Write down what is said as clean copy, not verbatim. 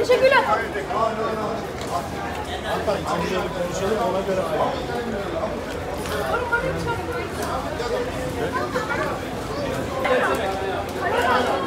Teşekkürler. Hatta içeri konuşalım, ona göre alalım. Ormanın çarpı.